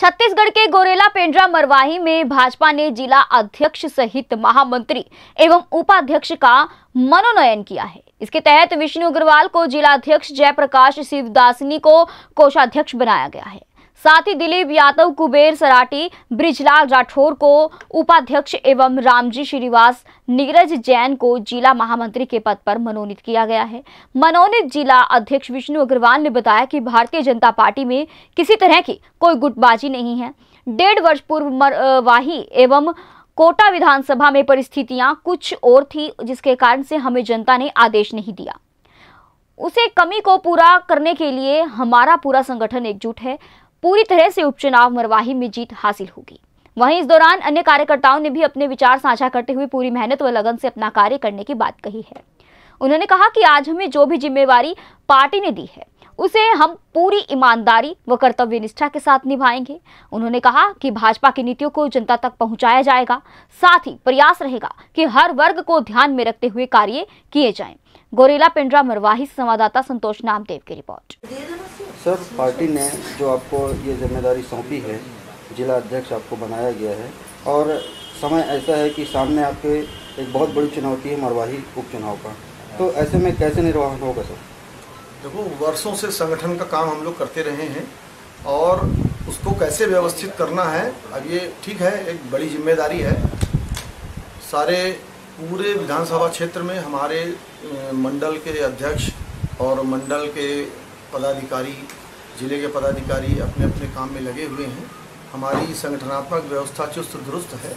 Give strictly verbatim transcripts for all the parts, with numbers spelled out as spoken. छत्तीसगढ़ के गोरेला पेंड्रा मरवाही में भाजपा ने जिला अध्यक्ष सहित महामंत्री एवं उपाध्यक्ष का मनोनयन किया है। इसके तहत विष्णु अग्रवाल को जिला अध्यक्ष, जयप्रकाश शिवदासिनी को कोषाध्यक्ष बनाया गया है। साथ ही दिलीप यादव, कुबेर सराटी, ब्रिजलाल राठौर को उपाध्यक्ष एवं रामजी श्रीवास, नीरज जैन को जिला महामंत्री के पद पर मनोनीत किया गया है। मनोनीत जिला अध्यक्ष विष्णु अग्रवाल ने बताया कि भारतीय जनता पार्टी में किसी तरह की कोई गुटबाजी नहीं है। डेढ़ वर्ष पूर्व मरवाही एवं कोटा विधानसभा में परिस्थितियां कुछ और थी, जिसके कारण से हमें जनता ने आदेश नहीं दिया। उसे कमी को पूरा करने के लिए हमारा पूरा संगठन एकजुट है। पूरी तरह से उपचुनाव मरवाही में जीत हासिल होगी। वहीं इस दौरान अन्य कार्यकर्ताओं ने भी अपने विचार साझा करते हुए पूरी मेहनत व लगन से अपना कार्य करने की बात कही है। उन्होंने कहा कि आज हमें जो भी जिम्मेवारी पार्टी ने दी है उसे हम पूरी ईमानदारी व कर्तव्य निष्ठा के साथ निभाएंगे। उन्होंने कहा कि भाजपा की नीतियों को जनता तक पहुंचाया जाएगा, साथ ही प्रयास रहेगा कि हर वर्ग को ध्यान में रखते हुए कार्य किए जाएं। गोरेला पेंड्रा मरवाही संवाददाता संतोष नामदेव की रिपोर्ट। सर, पार्टी ने जो आपको ये जिम्मेदारी सौंपी है, जिला अध्यक्ष आपको बनाया गया है और समय ऐसा है कि सामने आपके एक बहुत बड़ी चुनौती है मरवाही उपचुनाव का, तो ऐसे में कैसे निर्वाहन होगा? सर देखो, वर्षों से संगठन का काम हम लोग करते रहे हैं और उसको कैसे व्यवस्थित करना है, अब ये ठीक है, एक बड़ी जिम्मेदारी है। सारे पूरे विधानसभा क्षेत्र में हमारे मंडल के अध्यक्ष और मंडल के पदाधिकारी, जिले के पदाधिकारी अपने अपने काम में लगे हुए हैं। हमारी संगठनात्मक व्यवस्था चुस्त दुरुस्त है।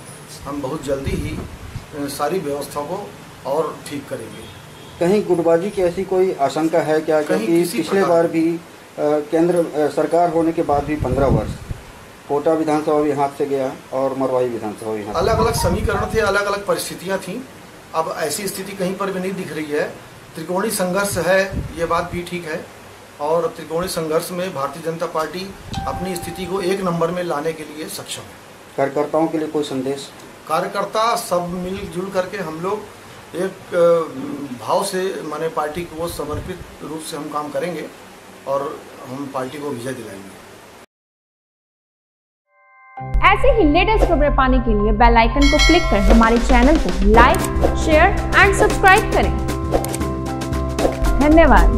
हम बहुत जल्दी ही सारी व्यवस्था को और ठीक करेंगे। कहीं गुटबाजी की ऐसी कोई आशंका है क्या? क्योंकि पिछले बार भी केंद्र सरकार होने के बाद भी पंद्रह वर्ष कोटा विधानसभा भी हाथ से गया और मरवाही विधानसभा भी हाथ से। अलग अलग समीकरण थे, अलग अलग परिस्थितियां थीं। अब ऐसी स्थिति कहीं पर भी नहीं दिख रही है। त्रिकोणीय संघर्ष है, ये बात भी ठीक है और त्रिकोणीय संघर्ष में भारतीय जनता पार्टी अपनी स्थिति को एक नंबर में लाने के लिए सक्षम है। कार्यकर्ताओं के लिए कोई संदेश? कार्यकर्ता सब मिलजुल करके हम लोग एक भाव से, माने पार्टी को समर्पित रूप से हम काम करेंगे और हम पार्टी को विजय दिलाएंगे। ऐसे ही लेटेस्ट खबरें पाने के लिए बेल आइकन को क्लिक कर हमारे चैनल को लाइक, शेयर एंड सब्सक्राइब करें। धन्यवाद।